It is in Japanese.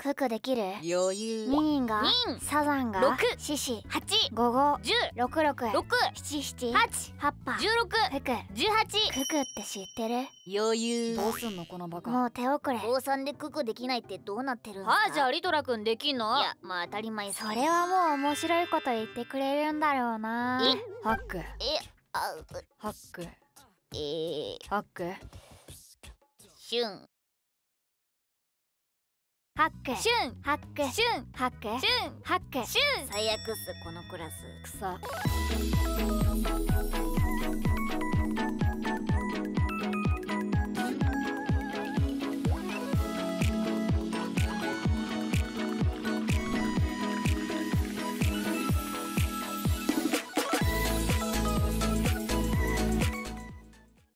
九九できる。余裕。二人がサザンが六四四八五五十六六六七七八八八十六九十八九九って知ってる？余裕。どうすんのこのバカ。もう手遅れ。高三で九九できないってどうなってるんだ。ああ、じゃあリトラくんできんの？いや、まあ当たり前。それはもう面白いこと言ってくれるんだろうな。ハック。ハック。ハック。シュン。ハックシュンハックシュンハックシュンハックシュン最悪っすこのクラス。くそ。